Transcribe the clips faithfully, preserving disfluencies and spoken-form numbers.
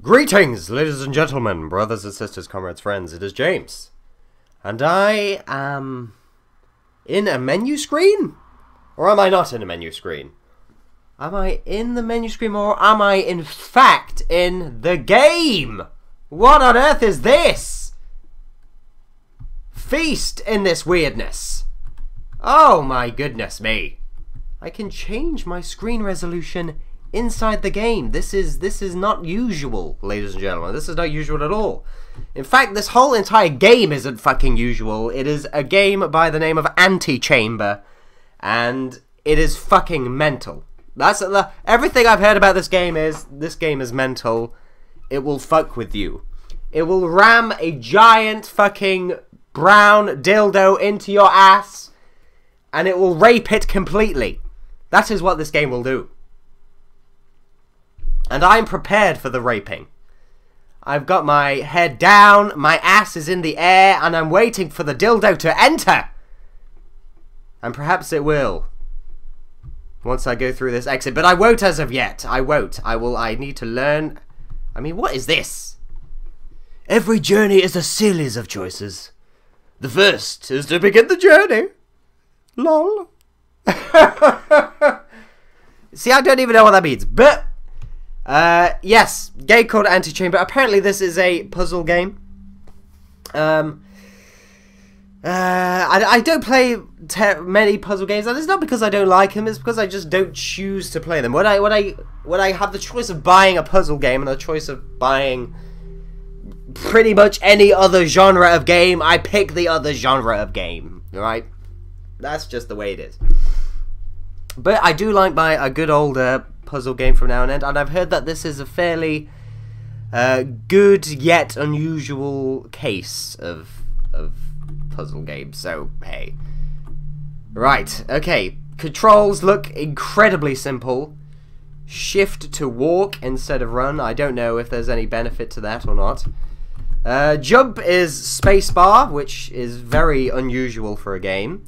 Greetings, ladies and gentlemen, brothers and sisters, comrades, friends. It is James, and I am in a menu screen? Or am I not in a menu screen? Am I in the menu screen, or am I in fact in the game? What on earth is this? Feast in this weirdness. Oh my goodness me. I can change my screen resolution inside the game. This is this is not usual, ladies and gentlemen. This is not usual at all. In fact, this whole entire game isn't fucking usual. It is a game by the name of Antichamber, and it is fucking mental. That's the, everything I've heard about this game is this game is mental. It will fuck with you. It will ram a giant fucking brown dildo into your ass, and it will rape it completely. That is what this game will do. And I'm prepared for the raping. I've got my head down, my ass is in the air, and I'm waiting for the dildo to enter. And perhaps it will, once I go through this exit. But I won't as of yet. I won't. I will. I need to learn. I mean, what is this? Every journey is a series of choices. The first is to begin the journey. Lol. See, I don't even know what that means. But Uh, yes, game called Antichamber. Apparently this is a puzzle game. Um, uh, I, I don't play ter many puzzle games, and it's not because I don't like them, it's because I just don't choose to play them. When I, when I, when I have the choice of buying a puzzle game and the choice of buying pretty much any other genre of game, I pick the other genre of game, right? That's just the way it is. But I do like my a good old, uh, puzzle game from now and then, and I've heard that this is a fairly uh, good yet unusual case of of puzzle games. So hey, right, okay. Controls look incredibly simple. Shift to walk instead of run. I don't know if there's any benefit to that or not. Uh, jump is spacebar, which is very unusual for a game,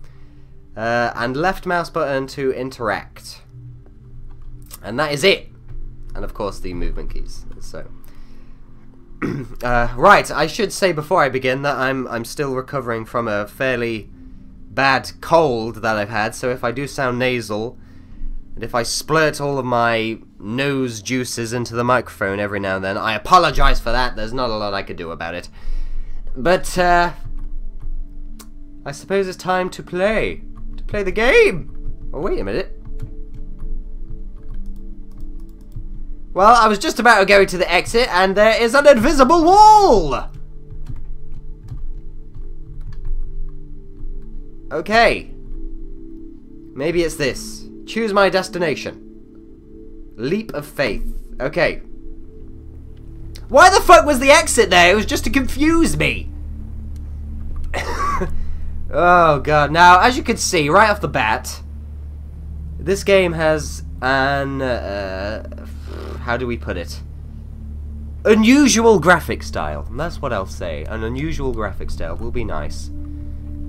uh, and left mouse button to interact. And that is it. And of course the movement keys. So uh, right, I should say before I begin that I'm I'm still recovering from a fairly bad cold that I've had, so if I do sound nasal, and if I splurt all of my nose juices into the microphone every now and then, I apologize for that. There's not a lot I could do about it. But uh, I suppose it's time to play. To play the game! Oh, wait a minute. Well, I was just about to go to the exit, and there is an invisible wall! Okay. Maybe it's this. Choose my destination. Leap of faith. Okay. Why the fuck was the exit there? It was just to confuse me. Oh, God. Now, as you can see, right off the bat, this game has an... Uh, how do we put it? Unusual graphic style. That's what I'll say. An unusual graphic style will be nice.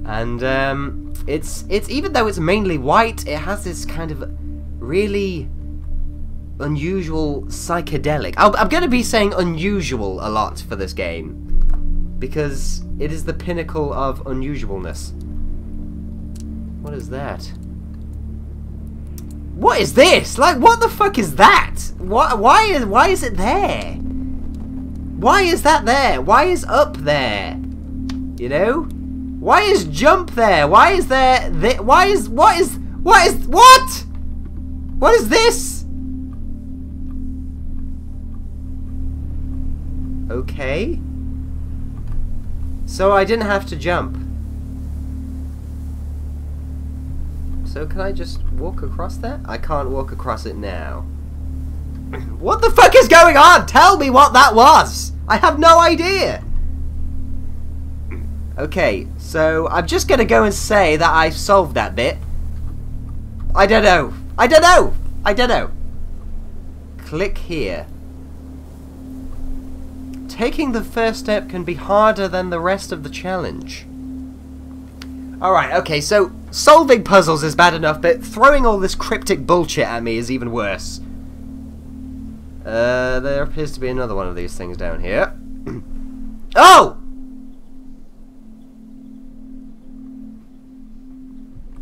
And um, it's it's even though it's mainly white, it has this kind of really unusual psychedelic. I'll, I'm going to be saying unusual a lot for this game because it is the pinnacle of unusualness. What is that? What is this? Like, what the fuck is that? Why, why is, why is it there? Why is that there? Why is up there? You know? Why is jump there? Why is there, th why is, what is, what is, what? What is this? Okay. So I didn't have to jump. So can I just walk across that? I can't walk across it now. What the fuck is going on? Tell me what that was! I have no idea! Okay, so I'm just gonna go and say that I solved that bit. I don't know. I don't know! I don't know. Click here. Taking the first step can be harder than the rest of the challenge. Alright, okay, so solving puzzles is bad enough, but throwing all this cryptic bullshit at me is even worse. Uh, there appears to be another one of these things down here. Oh!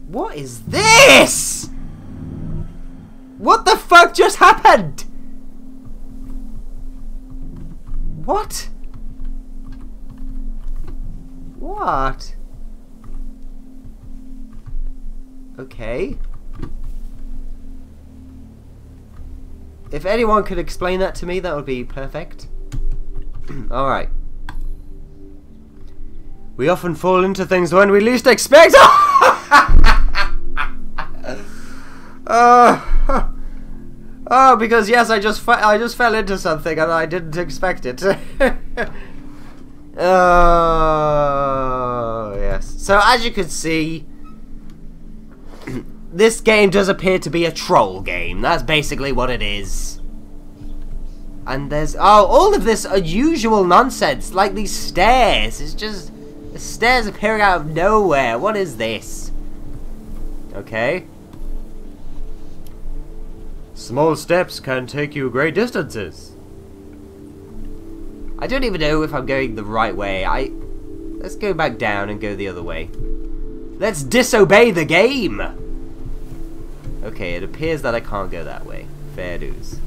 What is this? What the fuck just happened? What? What? Okay. If anyone could explain that to me, that would be perfect. Alright. We often fall into things when we least expect. uh, oh, because yes, I just I just fell into something and I didn't expect it. Oh, yes. So as you can see, this game does appear to be a troll game. That's basically what it is. And there's oh, all of this unusual nonsense, like these stairs. It's just the stairs appearing out of nowhere. What is this? Okay. Small steps can take you great distances. I don't even know if I'm going the right way. I let's go back down and go the other way. Let's disobey the game. Okay, it appears that I can't go that way. Fair dues.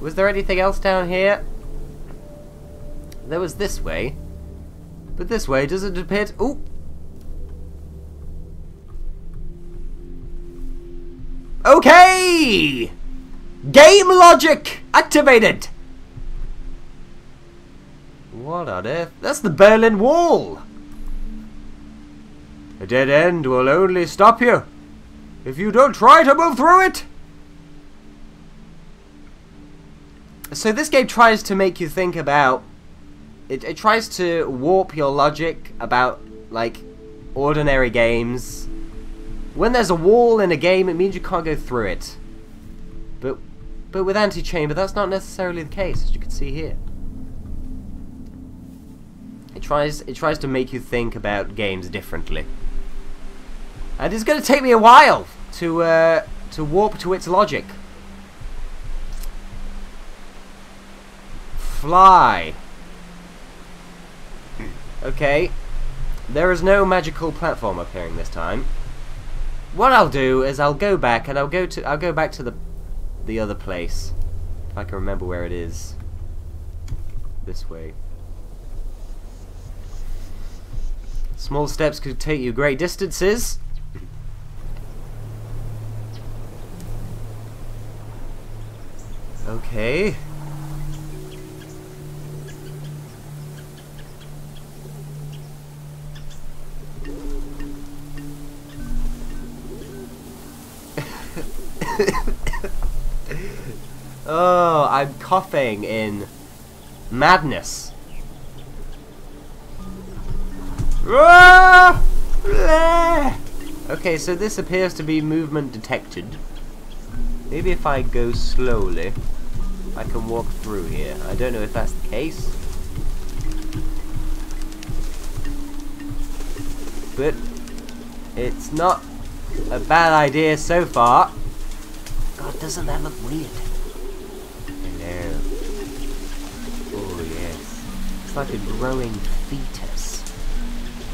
Was there anything else down here? There was this way. But this way doesn't appear to... Ooh! Okay! Game logic activated! What on earth? That's the Berlin Wall! A dead end will only stop you if you don't try to move through it! So this game tries to make you think about... It, it tries to warp your logic about, like, ordinary games. When there's a wall in a game, it means you can't go through it. But, but with Antichamber, that's not necessarily the case, as you can see here. It tries, it tries to make you think about games differently. And it's going to take me a while to uh, to warp to its logic. Fly. Okay. There is no magical platform appearing this time. What I'll do is I'll go back and I'll go to I'll go back to the the other place. If I can remember where it is. This way. Small steps could take you great distances. Okay. Oh, I'm coughing in madness. Okay, so this appears to be movement detected. Maybe if I go slowly, I can walk through here. I don't know if that's the case. But it's not a bad idea so far. God, doesn't that look weird? Hello. Oh, yes. It's like a growing fetus.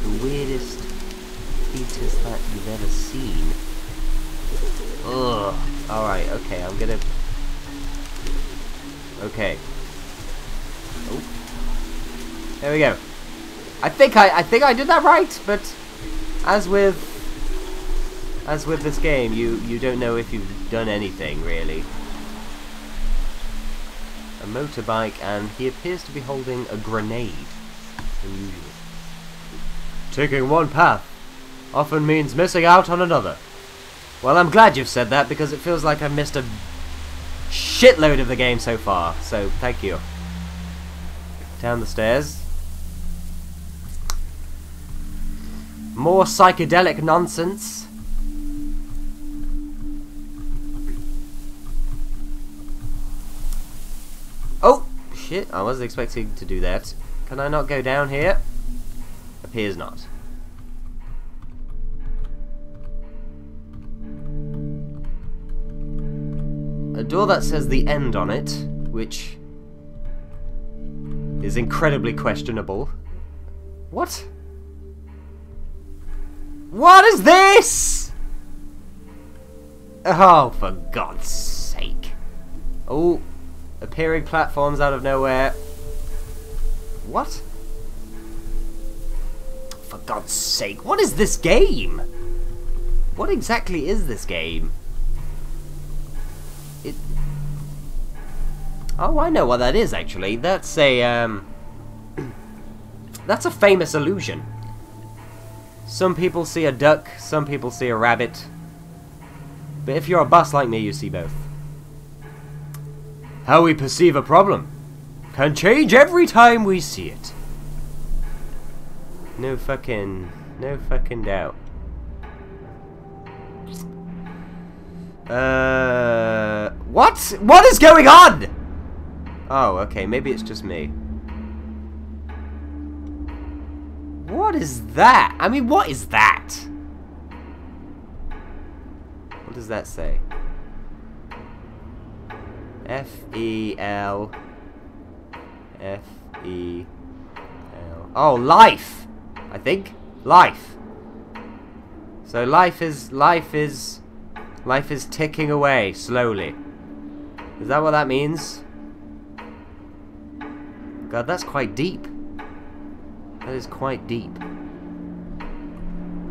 The weirdest fetus that you've ever seen. Ugh. Alright, okay, I'm gonna... Okay. Oh. There we go. I think I I think I did that right, but as with as with this game, you you don't know if you've done anything really. A motorbike, and he appears to be holding a grenade. Unusual. Taking one path often means missing out on another. Well, I'm glad you've said that because it feels like I've missed a shitload of the game so far, so thank you. Down the stairs. More psychedelic nonsense. Oh, shit, I wasn't expecting to do that. Can I not go down here? Appears not. a door that says the end on it, which is incredibly questionable. What? What is this? Oh, for God's sake. Oh, appearing platforms out of nowhere. What? For God's sake, what is this game? What exactly is this game? It... Oh, I know what that is, actually. That's a, um... that's a famous illusion. Some people see a duck, some people see a rabbit. But if you're a bus like me, you see both. How we perceive a problem can change every time we see it. No fucking... no fucking doubt. Uh... What? What is going on? Oh, okay, maybe it's just me. What is that? I mean, what is that? What does that say? F E L... F E L... Oh, life! I think. Life. So life is... life is... life is ticking away, slowly. Is that what that means? God, that's quite deep. That is quite deep.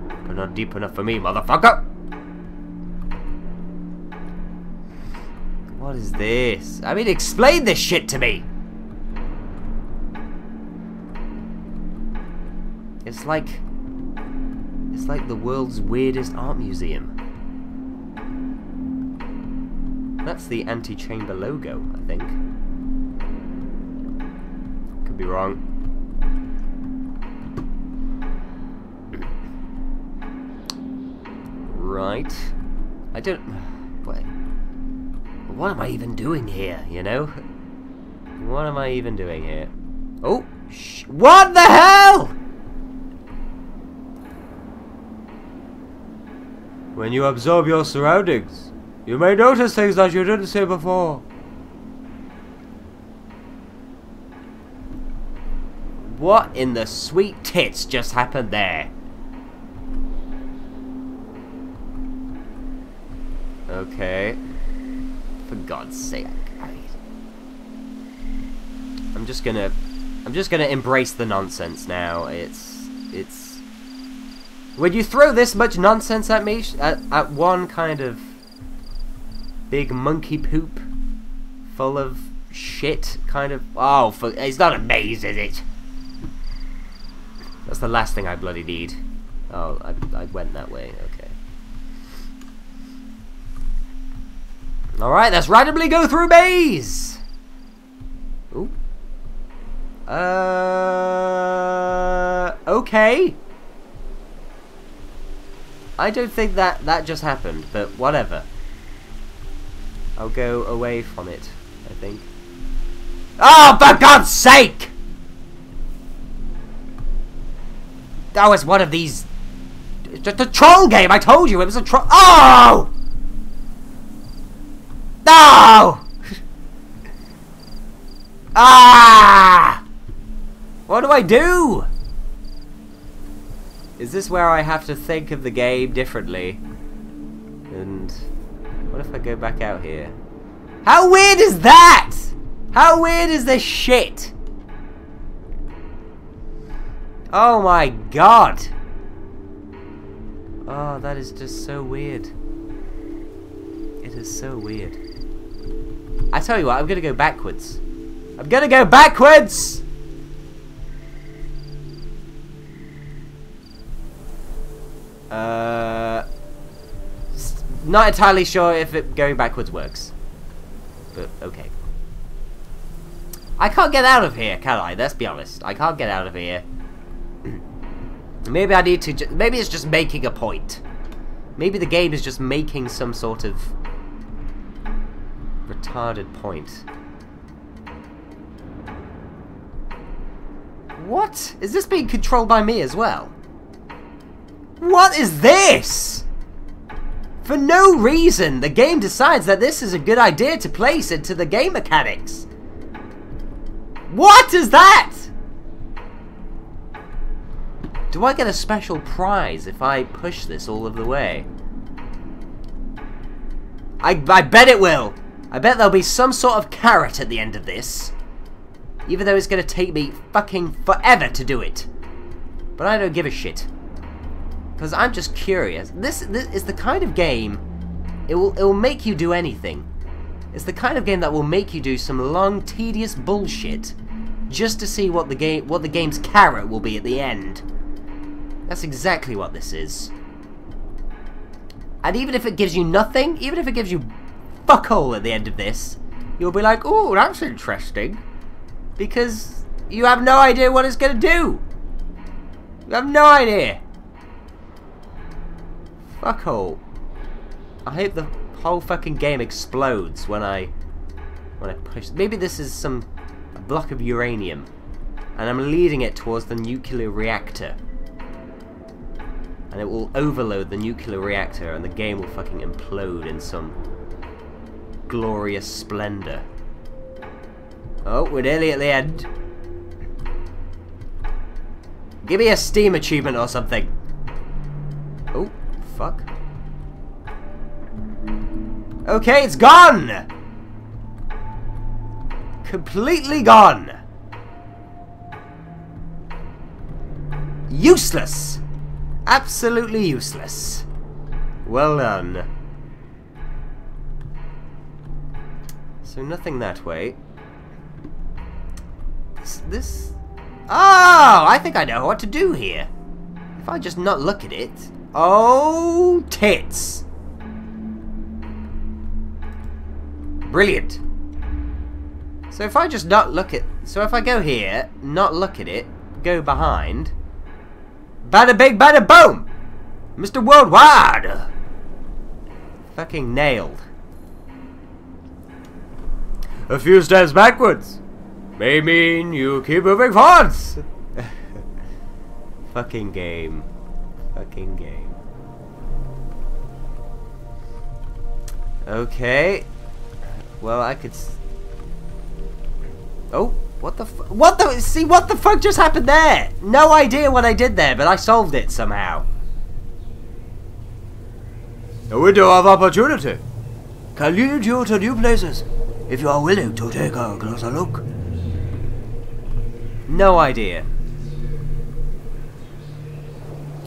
But not deep enough for me, motherfucker! What is this? I mean, explain this shit to me! It's like... it's like the world's weirdest art museum. That's the Antichamber logo, I think. Could be wrong. Right. I don't... What, what am I even doing here, you know? What am I even doing here? Oh! Sh what the hell?! When you absorb your surroundings, you may notice things that you didn't see before. What in the sweet tits just happened there? Okay. For God's sake. I'm just gonna... I'm just gonna embrace the nonsense now. It's... it's... When you throw this much nonsense at me, at, at one kind of... big monkey poop full of shit kind of... oh, for, it's not a maze, is it? That's the last thing I bloody need. Oh, I, I went that way, okay. Alright, let's randomly go through maze! Ooh. Uh... Okay. I don't think that that just happened, but whatever. I'll go away from it, I think. Oh, for God's sake! That was one of these... it's just a troll game, I told you, it was a troll... Oh! No! Ah! What do I do? Is this where I have to think of the game differently? And... what if I go back out here? How weird is that? How weird is this shit? Oh my God. Oh, that is just so weird. It is so weird. I tell you what, I'm gonna go backwards. I'm gonna go backwards! Uh... Not entirely sure if it going backwards works. But, okay. I can't get out of here, can I? Let's be honest. I can't get out of here. Maybe I need to... maybe it's just making a point. Maybe the game is just making some sort of... retarded point. What? Is this being controlled by me as well? What is this? For no reason, the game decides that this is a good idea to place into the game mechanics. What is that? Do I get a special prize if I push this all of the way? I, I bet it will. I bet there'll be some sort of carrot at the end of this. Even though it's going to take me fucking forever to do it. But I don't give a shit. Because I'm just curious. This, this is the kind of game... It will, it will make you do anything. It's the kind of game that will make you do some long, tedious bullshit. Just to see what the game, what the game's carrot will be at the end. That's exactly what this is. And even if it gives you nothing, even if it gives you fuck all at the end of this, you'll be like, "Oh, that's interesting." Because you have no idea what it's going to do. You have no idea. Fuck all. I hope the whole fucking game explodes when I when I push. Maybe this is some a block of uranium, and I'm leading it towards the nuclear reactor. And it will overload the nuclear reactor, and the game will fucking implode in some glorious splendor. Oh, we're nearly at the end. Give me a Steam achievement or something. Oh, fuck. Okay, it's gone! Completely gone! Useless! Absolutely useless. Well done. So nothing that way. This, this... Oh! I think I know what to do here. If I just not look at it... Oh, tits! Brilliant. So if I just not look at... So if I go here, not look at it, go behind... Bada big, bada boom! Mister Worldwide! Fucking nailed. A few steps backwards may mean you keep moving forwards! Fucking game. Fucking game. Okay. Well, I could... S oh! What the f- What the- See, what the fuck just happened there? No idea what I did there, but I solved it somehow. A window of opportunity can lead you to new places, if you are willing to take a closer look. No idea.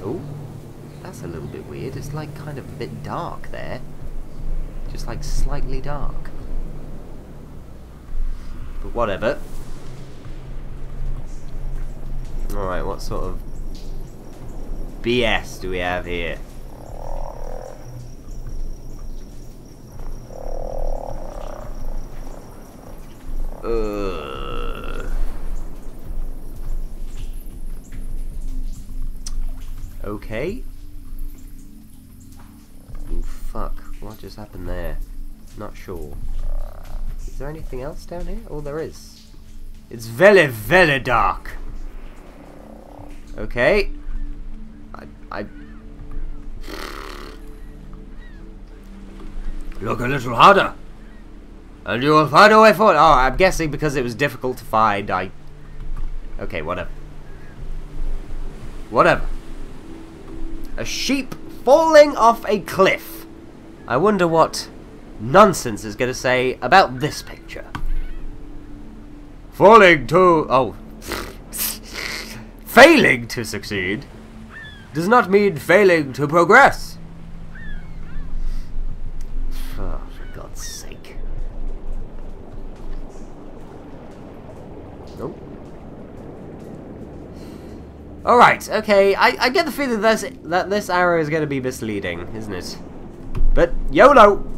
Oh, that's a little bit weird. It's like kind of a bit dark there. Just like slightly dark. But whatever. Alright, what sort of B S do we have here? Ugh. Okay. Oh fuck, what just happened there? Not sure. Is there anything else down here? Oh, there is. It's very, very dark. Okay. I... I... Look a little harder. And you will find a way forward. Oh, I'm guessing because it was difficult to find, I... Okay, whatever. Whatever. A sheep falling off a cliff. I wonder what nonsense is going to say about this picture. Falling to... Oh... Failing to succeed does not mean failing to progress. Oh, for God's sake. Nope. Alright, okay, I, I get the feeling that this, that this arrow is going to be misleading, isn't it? But, YOLO!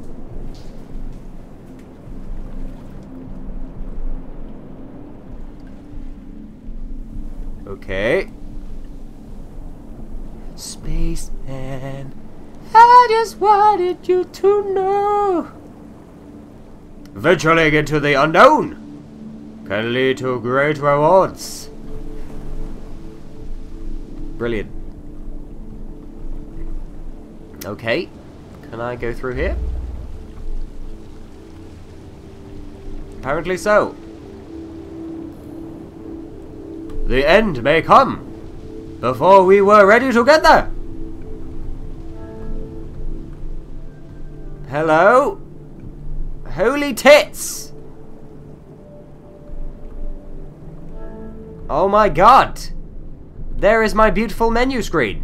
Okay. Spaceman, I just wanted you to know. Venturing into the unknown can lead to great rewards. Brilliant. Okay. Can I go through here? Apparently so. The end may come before we were ready to get there. Hello? Holy tits! Oh my god! There is my beautiful menu screen.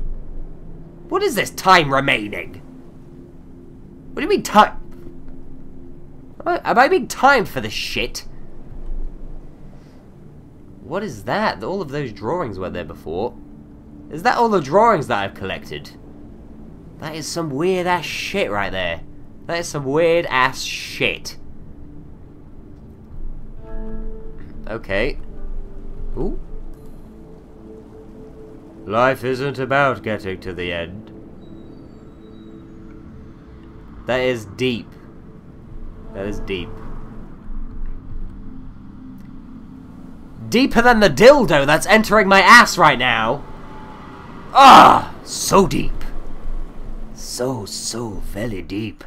What is this time remaining? What do you mean time? Am I being timed for this shit? What is that? All of those drawings were there before. Is that all the drawings that I've collected? That is some weird ass shit right there. That is some weird ass shit. Okay. Ooh. Life isn't about getting to the end. That is deep. That is deep. Deeper than the dildo that's entering my ass right now. Ah, so deep. So, so very deep.